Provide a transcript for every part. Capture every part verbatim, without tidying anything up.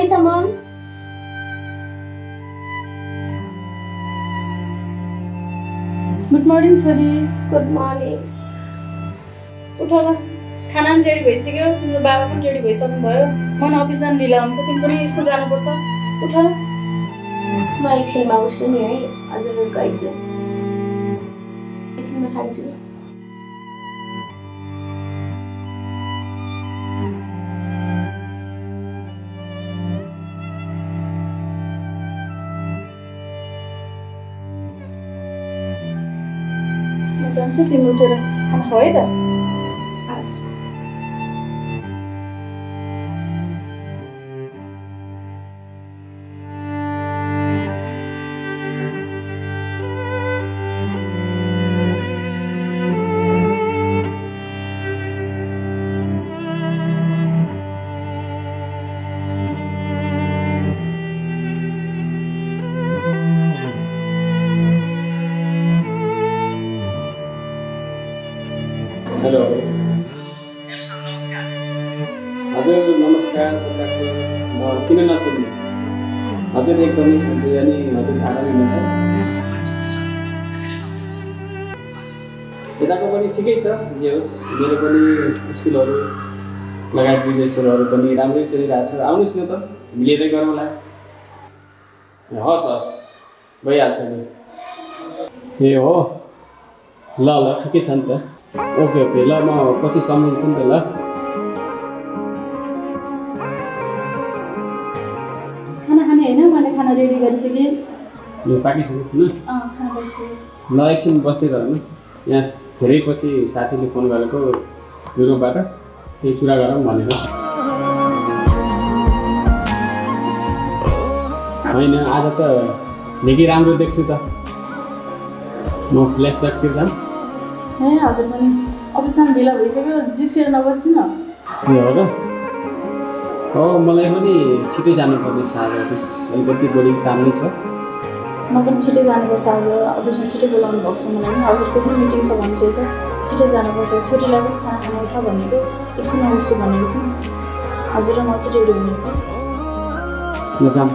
choice among? Good morning, Swari. Good morning. उठा ना. खाना न ready बैसी क्या? तुम लोग बाबा को ready बैसा तुम भायो. मन ऑफिस न नीला हमसे तुम पुरी इसको जाना पड़ सा. उठा ना. मैं इसे माउस नहीं आई. आज रोड का इसे. इसमें हाथ जुआ. जानसू तीन उठेरा हम होए दा आस हेलो नमस्कार हजुर नमस्कार प्रकाश म किन नचिन्नु हजुर एकदमै सन्चै अनि हजुर आरामै हुनुहुन्छ यताको पनि ठिकै छ जे होस् मेरो पनि स्किलहरु लगायत विदेशहरुहरु पनि राम्रै चलिरहेछ आउनुस् न त मिलेरै गरौँला हस् हस् भइहाल्छ नि ए हो ल ल ठिकै छ नि त ओके ओके ल म पछि सम्झिन्छु नि त ल खाना खाने हैन मैले खाना रेडी गरिसके यो पाकिसक्यो किन अ खाना गरिसके ल एकछिन बस्दै गरौँ यहाँ धेरै पछि साथीले फोन गरेको युरोपबाट त्यही कुरा गरौँ भनेर हैन आज त निकै राम्रो देख्छु त म फ्ल्यासब्याकतिर जाम है हजुर पनि अफिसमा ढिला भइसक्यो जिस्केर नबस्छु न ए हो र हो मलाई पनि छिटै जानुपर्ने छ आज अफिस अलिकति बोरिङ काम नै छ म पनि छिटै जानुपर्छ आज अफिसमा छिटै बोलाउनु भएको छ मलाई हजुरको पनि मिटिङ छ भन्नुहुन्छ छिटै जानुपर्छ छोरीलाई पनि खाना खान उठा भनेको एकछिन आउँछु भनेको छ हजुर म छिटै रेडी हुनु पर्छ ल जाम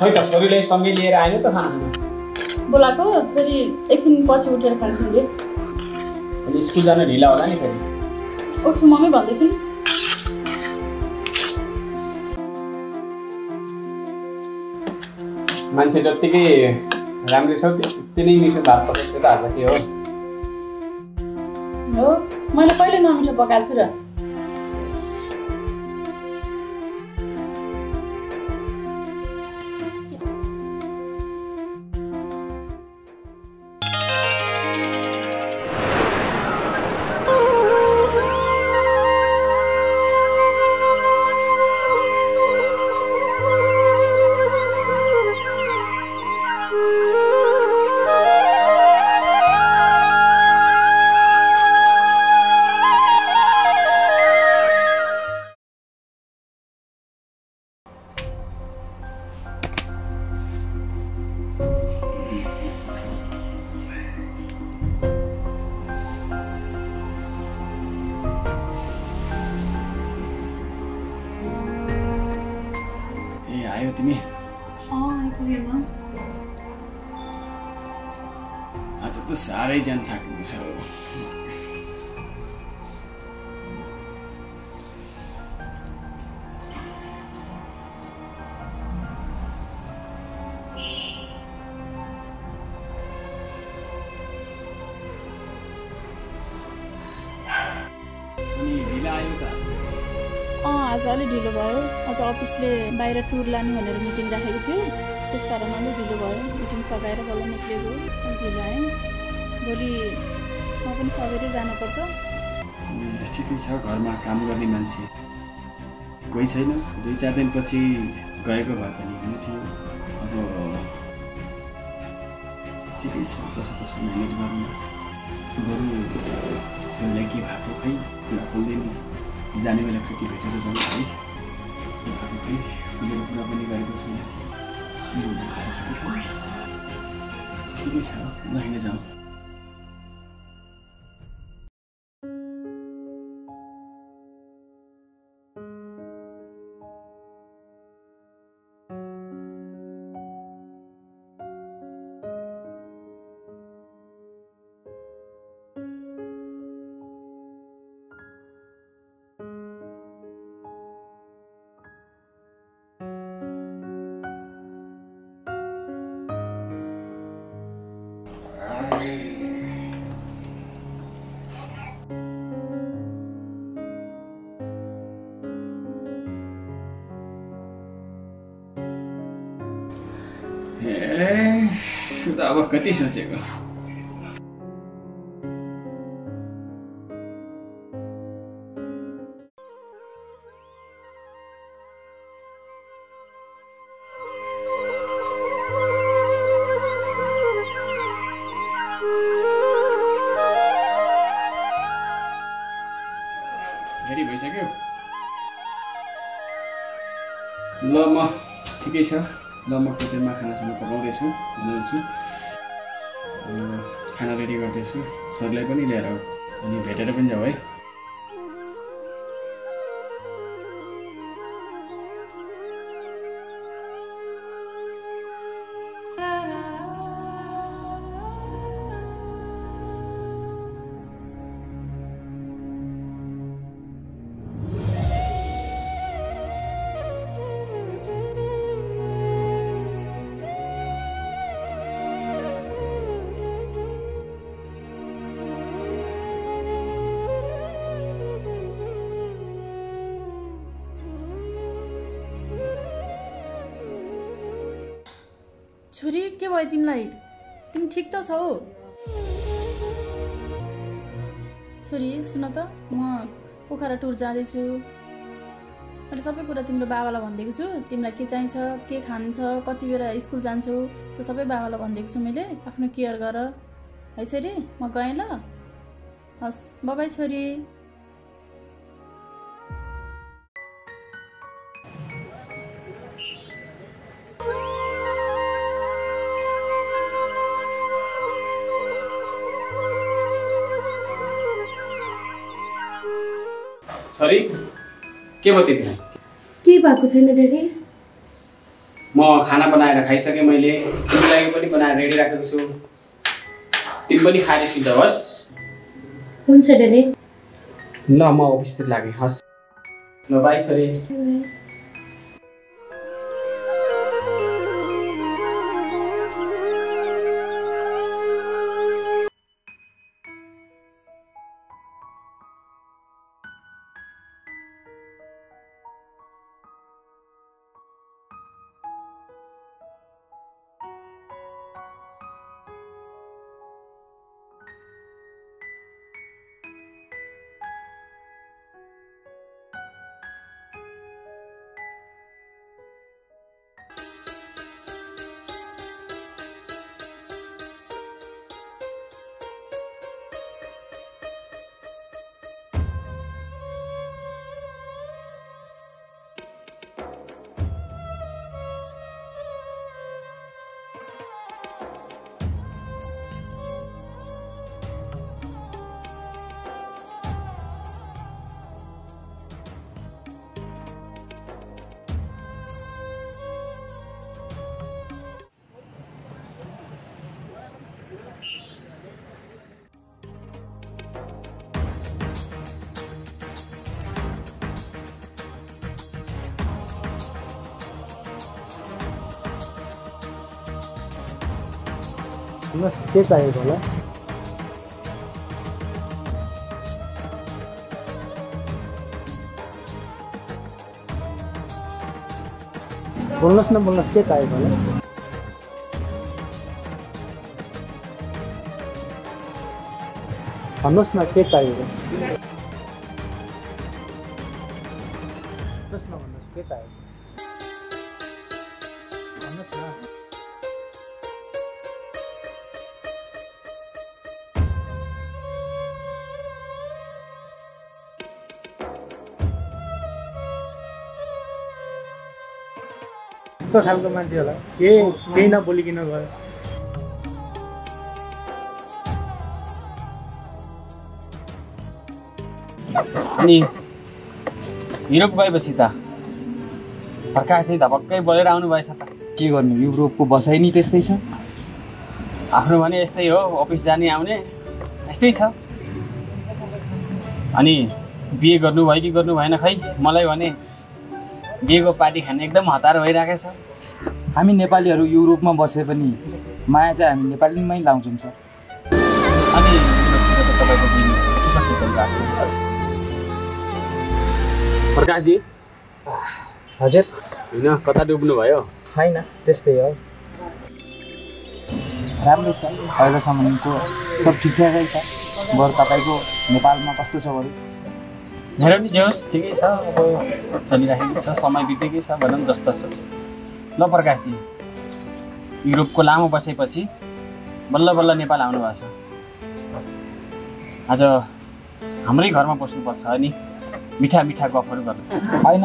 खै त छोरीलाई सँगै लिएर आएन त खाना बोलाको छोरी एकछिन पछि उठेर खान्छन् नि अनि स्कुल जान ढिला होला नि फेरि उठ्छु मम्मी भन्दै थिइन् मान्छे जतिकै राम्रो छ त्यति नै मिठो भात पकाउँछ त आज के हो हो मैले कहिले नमिठो पकाएको छु र आयो तिमी अ आइपुगे म आज तो सारे जन थक गए सब। आज अलग ढिलो भयो, आज अफिसले बाहिर टुर लाने भनेर मिटिङ राखेको थियो, त्यसकारण अलि ढिलो भयो। मिटिङ सघाएर बल्ल निस्केको, ढिलो आएँ। भोलि म पनि सबैले जानुपर्छ। ठिकै छ, घरमा काम गर्ने मान्छे कोही छैन। दुई चार दिनपछि गएको भए पनि हुन्थ्यो। अब ठिकै छ, जसो तसो म्यानेज गर्नु। बरु छोरीलाई के भएको खै कुरा खोल्दैन, जाने बेला चाहिँ भेटेर जानु है। मैले कुरा पनि गरेको छु, ठिकै छ, गएन जाउँ। अब कति सोचेको, धेरै भइसक्यो। ल म ठिकै छ, ल म किचनमा खानासँग पकाउँदैछु, बनाउँछु, खाना रेडी गर्दैछु। सरलाई पनि ल्याएर अनि भेटेर पनि जाऊ है। छोरी के भयो तिमीलाई? तिमी ठिक त छौ? छोरी सुन त, म पोखरा टुर जाँदैछु। मैले सबै कुरा तिम्रो बाबालाई भनिदिएको छु। तिमीलाई के चाहिन्छ, के खान्छ, कति बेला स्कुल जान्छौ, त्यो सबै बाबालाई भनिदिएको छु मैले। आफ्नो केयर गर है छोरी, म गएँ ल। हस्, बाबाई छोरी। छोरी के भयो तिमीलाई? के भएको छैन डेडी, म खाना बनाएर खाइसकेँ। मैले तिम्रो लागि पनि बनाएर रेडी राखेको छु, तिमी पनि खाएर सुत्दा होस्। हुन्छ डेडी, ल म अफिसतिर लागेँ। हस्, ल बाई छोरी। बस तेच आहे मला. बोललास ना बोललास तेच आहे मला. बोललास ना तेच आहे मला. बोललास ना बोललास तेच आहे. तो खाल को मानती होला के के ना बोली कि न घर अनि युरोप गएपछि त प्रकाश नै धपक्कै बलेर आउनु भएछ त के गर्नु. युरोपको बसाइ नि त्यस्तै छ. आफ्नो भने यस्तै हो, अफिस जाने आउने यस्तै छ. अनि बिहे गर्नु भयो कि गर्नु भएन खै मलाई भने बिहेको पार्टी खाने एकदम हतार भइराखेको छ. हामी नेपालीहरु युरोपमा बसे पनि माया चाहिँ हामी नेपालीमै लाउँछौं सर. अनि तपाईको बिजनेस के कस्तो चलिरहेछ प्रकाश जी? हजुर हैन कता डुब्नु भयो? हैन त्यस्तै हो, राम्रो छ. अहिलेसम्मको सब ठिकठाकै छ. बर तपाईको नेपालमा कस्तो छ बरु? मेरो पनि जे होस् ठिकै छ. अब चलिरहेको छ, समय बितेकै छ भनौँ जस्तो छ. ल प्रकाशजी, युरोपको लामो बसेपछि बल्ल बल्ल नेपाल आउनु भएको छ. आज हाम्रै घरमा बस्नुपर्छ अनि मिठा मिठा गफहरू गर्नु. होइन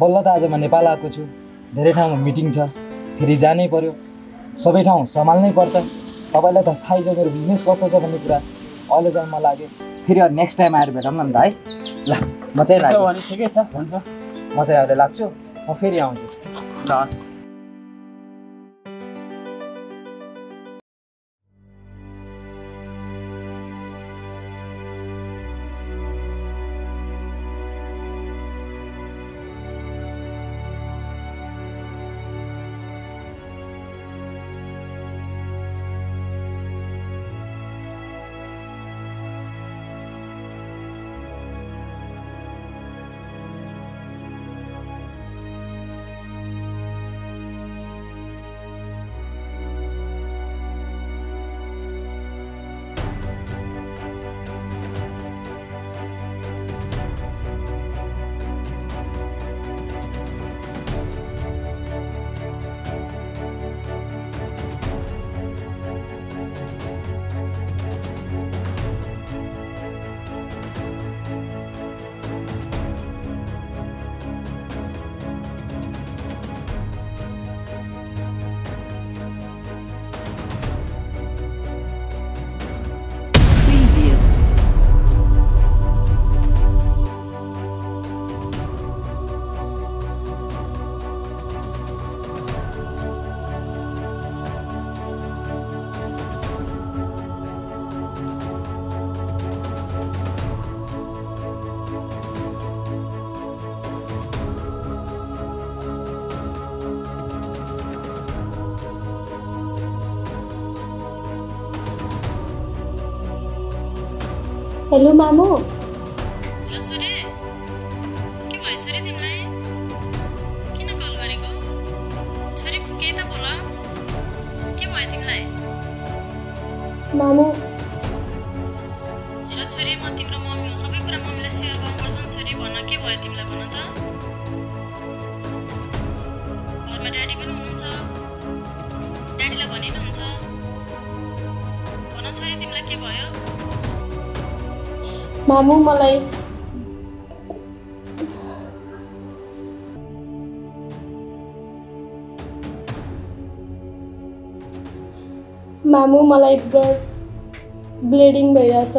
बल्ल त आज म नेपाल आएको छु. धेरै ठाउँमा मिटिङ छ, फेरि जानै पर्यो, सबै ठाउँ सम्हाल्नै पर्छ. तपाईँलाई त थाहै छ मेरो बिजनेस कस्तो छ भन्ने कुरा. अहिले चाहिँ म लाग्यो फेरि नेक्स्ट टाइम आएर भेटौँ न त है. ल म चाहिँ लाग्छु भने ठिकै छ हुन्छ. म चाहिँ अहिले लाग्छु, म फेरि आउँछु. ल हेलो मामू. छोरे के भयो? छोरी तिमीलाई किन कल गरेको? छोरी के त बोल, के भयो तिमीलाई? मामू हेलो छोरी, म तिम्रो मम्मी हो. सबै कुरा मम्मीले शेयर गर्नुपर्छ छोरी. भन के भयो तिमीलाई, भन त. घरमा ड्याडी पनि हुनुहुन्छ, ड्याडीलाई भनिन हुन्छ. भन छोरी तिमीलाई के भयो? मामू मलाई मामू मलाई ब्लड ब्लिडिङ भइरहेछ.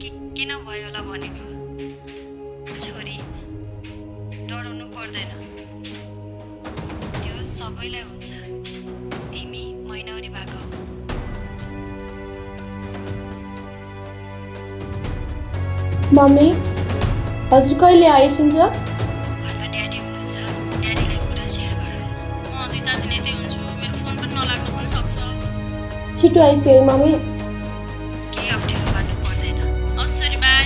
के किन भयो होला भनेको? छोरी डराउनु पर्दैन, त्यो सबैलाई हुन्छ. तिमी महिनावारी भएको हो. मम्मी हजुर कहिले आइसन्छ? घरमा ड्याडी हुनुहुन्छ, ड्याडीलाई कुरा सेयर गर. म दुई चार दिन यतै हुन्छु, मेरो फोन पनि नलाग्नु पनि सक्छ। छिटो आइसो है मम्मी, केही अप्ठ्यारो मान्नु पर्दैन। असरी bye.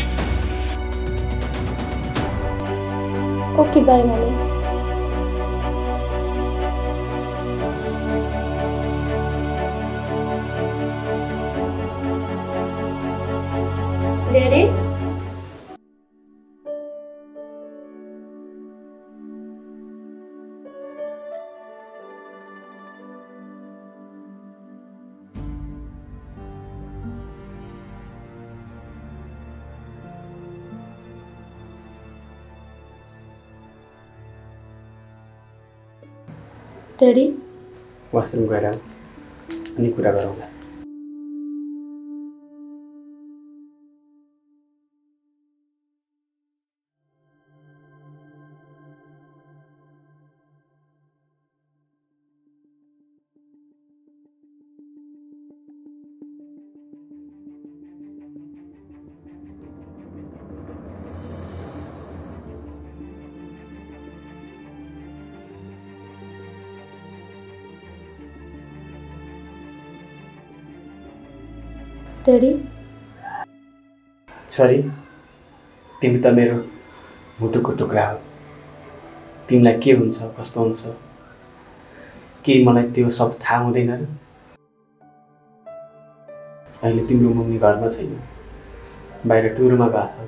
Okay bye mummy. Daddy daddy washroom गएर अनि कुरा गरौँला। डैडी छोरी तिमी त मेरो मुटुको टुक्रा हो, तिमीलाई के हुन्छ कस्तो हुन्छ के मलाई त्यो सब थाहा हुँदैन र? अहिले तिम्रो मम्मी घरमा छैन, बाहिर टुरमा गएको।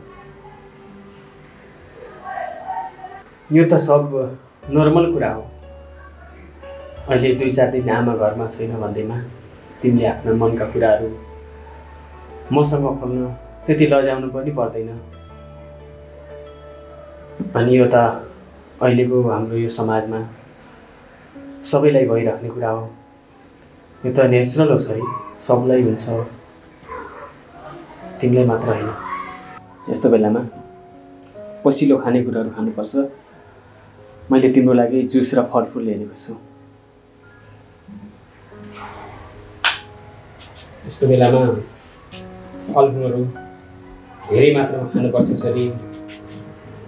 यो त सब नर्मल कुरा हो। अहिले दुई चार दिन आमा घरमा छैन भन्दैमा तिमीले आफ्ना मनका कुराहरू मसँग खोल्न त्यति लजाउनु पनि पर्दैन। अनि यो त अहिलेको हाम्रो यो समाजमा सबैलाई भइराख्ने कुरा हो। यो त नेचुरल हो छोरी, सबलाई हुन्छ, तिमीलाई मात्र होइन। यस्तो बेलामा पसिलो खानेकुराहरू खानुपर्छ। मैले तिम्रो लागि जुस र फलफुल ल्याएको छु। यस्तो बेलामा फलफुलहरू धेरै मात्रामा खानुपर्छ छोरी,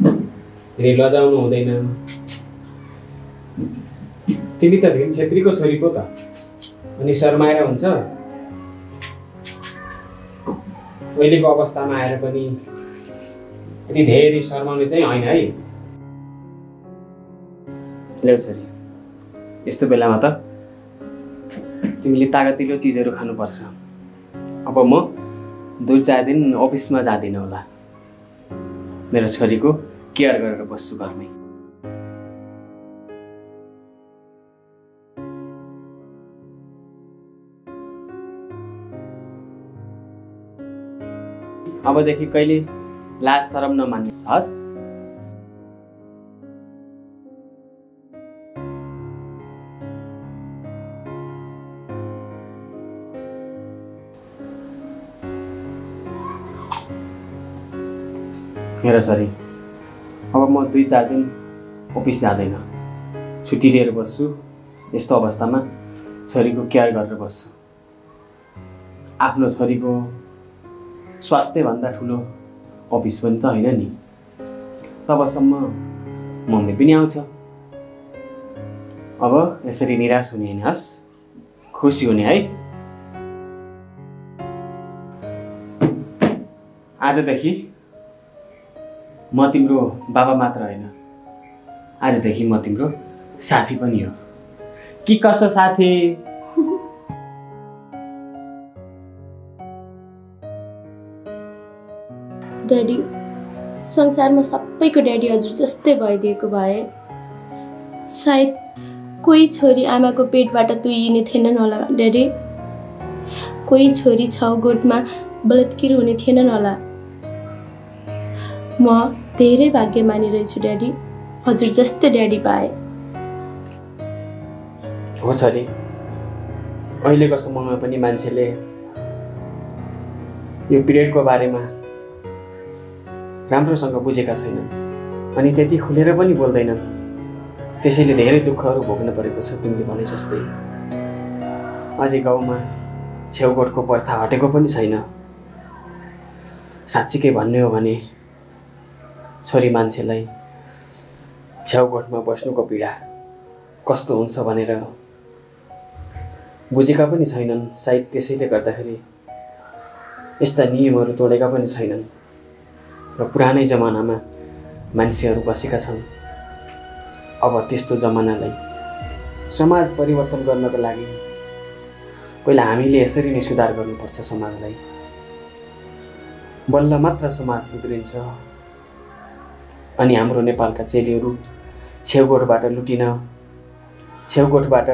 धेरै लजाउनु हुँदैन। तिमी त भीम छेत्रीको छोरी पो त, अनि शर्माएर हुन्छ? अहिलेको अवस्थामा आएर पनि यति धेरै शर्माउने चाहिँ होइन है। ल्याउ छोरी, यस्तो बेलामा त तिमीले तागतिलो चिजहरू खानुपर्छ। अब म दुई चार दिन अफिसमा जाँदिन होला, मेरो छोरीको केयर गरेर बस्छु घरमै। अबदेखि कहिले लाज शरम नमान्नु हस्। मेरो छोरी अब म दुई चार दिन अफिस जाँदैन, छुट्टी लिएर बस्छु। यस्तो अवस्थामा छोरीको केयर गरेर बस्छु। आफ्नो छोरीको स्वास्थ्यभन्दा ठुलो अफिस पनि त होइन नि। तबसम्म मम्मी पनि आउँछ। अब यसरी निराश हुने होइन हस्, खुसी हुने है। आजदेखि म तिम्रो बाबा मात्र होइन, आजदेखि म तिम्रो साथी पनि हो। कि कसो साथी? ड्याडी संसारमा सबैको ड्याडी हजुर जस्तै भइदिएको भए सायद कोही छोरी आमाको पेटबाट तुइने थिएनन् होला। ड्याडी कोही छोरी छाउगोठमा बलात्कार हुने थिएनन् होला। म धेरै भाग्यमानी रहेछु ड्याडी, हजुर जस्तै ड्याडी पाए। हो छोरी, अहिलेको समयमा पनि मान्छेले यो पिरियडको बारेमा राम्रोसँग बुझेका छैनन् अनि त्यति खुलेर पनि बोल्दैनन्। त्यसैले धेरै दुःखहरू भोग्न परेको छ। तिमीले भने जस्तै अझै गाउँमा छेउकोटको प्रथा हटेको पनि छैन। साँच्चीकै भन्ने हो भने छोरी मान्छेलाई छेउकोठमा बस्नुको पीडा कस्तो हुन्छ भनेर बुझेका पनि छैनन्, सायद त्यसैले गर्दाखेरि यस्ता नियमहरू तोडेका पनि छैनन् र पुरानै जमानामा मानिसहरू बसेका छन्। अब त्यस्तो जमानालाई समाज परिवर्तन गर्नको लागि पहिला हामीले यसरी नै सुधार गर्नुपर्छ। समाजलाई बल्ल मात्र समाज सुध्रिन्छ। अनि हाम्रो नेपालका चेलीहरू छेउकोटबाट लुटिन, छेउकोटबाट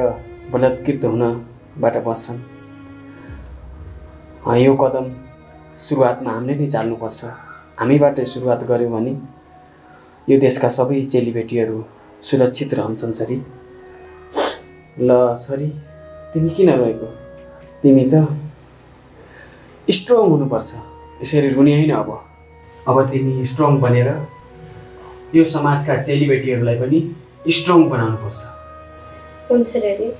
बलात्कृत हुनबाट बच्छन्। यो कदम सुरुवातमा हामीले नै चाल्नुपर्छ। हामीबाट सुरुवात गर्यो भने यो देशका सबै चेलीबेटीहरू सुरक्षित रहन्छन्। छोरी ल छोरी, तिमी किन रोएको? तिमी त स्ट्रङ हुनुपर्छ। यसरी रुने होइन। अब अब तिमी स्ट्रङ बनेर यो समाजका चेलीबेटीहरूलाई पनि स्ट्रङ बनाउनुपर्छ। हुन्छ रेडी।